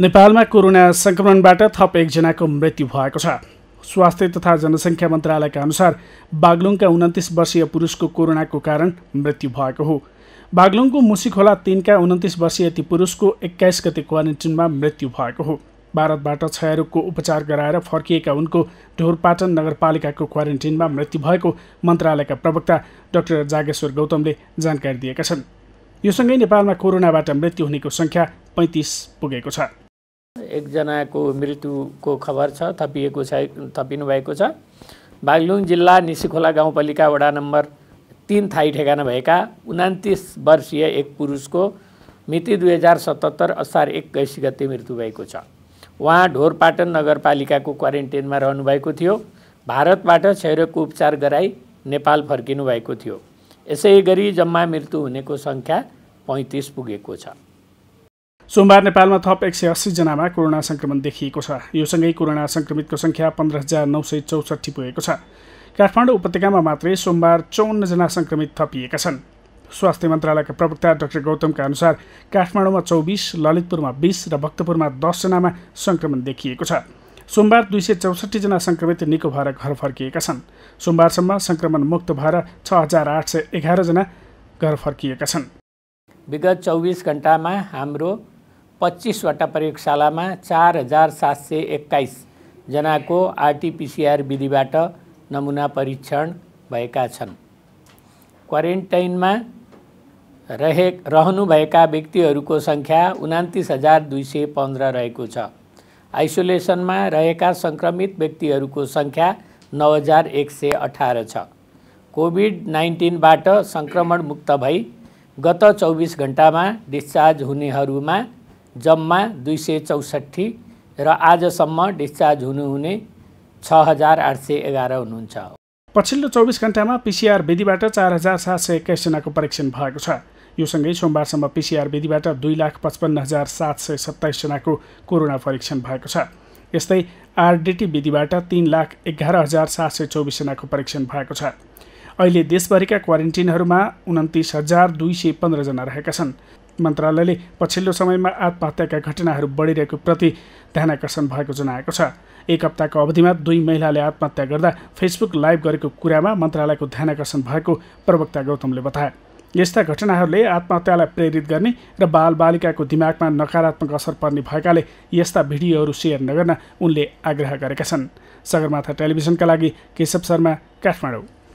नेपालमा कोरोना संक्रमणबाट थप एकजनाको मृत्यु भएको छ। स्वास्थ्य तथा जनसंख्या मन्त्रालयका अनुसार बागलुङका 29 वर्षीय पुरुषको कोरोनाको कारण मृत्यु भएको हो। बागलुङको मुसिखोला 3 का 29 वर्षीय ती पुरुषको 21 गते क्वारेन्टाइनमा मृत्यु भएको हो। भारतबाट क्षयरोगको उपचार गराएर फर्किएका उनको ढोरपाटन नगरपालिकाको क्वारेन्टाइनमा मृत्यु भएको मन्त्रालयका प्रवक्ता डाक्टर जागेश्वर गौतमले जानकारी दिएका छन्। यससँगै नेपालमा कोरोनाबाट मृत्यु हुनेको संख्या 35 पुगेको छ। एकजनाको मृत्युको खबर छ, थपिनु भएको छ। बागलुङ जिल्ला निसिकोला गाउँपालिका वडा नम्बर 3 थाई ठेगाना भएका 29 वर्षीय एक पुरुषको मिति 2077 असार 21 गते मृत्यु भएको छ। उहाँ ढोरपाटन नगरपालिकाको क्वारेन्टाइनमा रहनु भएको थियो। भारतबाट क्षयरोगको उपचार गराई नेपाल फर्किनु भएको थियो। यसै गरी जम्मा मृत्यु हुनेको संख्या 35 पुगेको छ। सोमबार नेपालमा थप 180 जनामा कोरोना संक्रमण देखिएको छ। यो सँगै कोरोना संक्रमितको संख्या 15964 पुगेको छ। काठमाडौं उपत्यकामा मात्रै सोमबार 54 जना संक्रमित थपिएका छन्। स्वास्थ्य मन्त्रालयका प्रवक्ता डाक्टर गौतमका अनुसार काठमाडौँमा 24, ललितपुरमा 20 र भक्तपुरमा 10 जनामा संक्रमण देखिएको छ। सोमबार 264 जना संक्रमित निको भएर घर फर्किएका छन्। सोमबारसम्म संक्रमण मुक्त भएर 6811 जना घर फर्किएका छन्। विगत 24 घण्टामा हाम्रो 25 वटा प्रयोगशालामा 4721 जनाको RT-PCR विधिबाट नमुना परीक्षण भएका छन्। क्वारेन्टाइनमा रहनुभएका व्यक्तिहरूको संख्या 29215 रहेको छ। आइसोलेसनमा रहेका संक्रमित व्यक्तिहरूको संख्या 9118 छ। कोभिड-19 बाट संक्रमण मुक्त भई गत 24 घण्टामा डिस्चार्ज हुनेहरूमा जम्मा 264 र आजसम्म डिस्चार्ज हुनुहुने 6811 हुनुहुन्छ। पछिल्लो 24 घण्टामा PCR विधिबाट 4721 जनाको परीक्षण भएको छ। यो सँगै सोमबारसम्म PCR विधिबाट 2,55,727 जनाको कोरोना परीक्षण भएको छ। यस्तै RDT विधिबाट 3,11,724 जनाको परीक्षण भएको छ। अहिले देशभरिका क्वारेन्टाइनहरूमा 29,215 जना रहेका छन्। मन्त्रालयले पछिल्लो समयमा आत्महत्याका घटनाहरू बढिरहेको प्रति ध्यानकर्षण भएको जनाएको छ। एक हप्ताको अवधिमा 2 महिलाले आत्महत्या गर्दा फेसबुक लाइभ गरेको कुरामा मन्त्रालयको ध्यानकर्षण भएको प्रवक्ता गौतमले बताए। यस्ता घटनाहरूले आत्महत्यालाई प्रेरित गर्ने र बालबालिकाको दिमागमा नकारात्मक असर पर्ने भएकाले यस्ता भिडियोहरू सेयर नगर्न उनले आग्रह गरेका छन्। सगरमाथा टेलिभिजनका लागि केशव शर्मा, काठमाडौँ।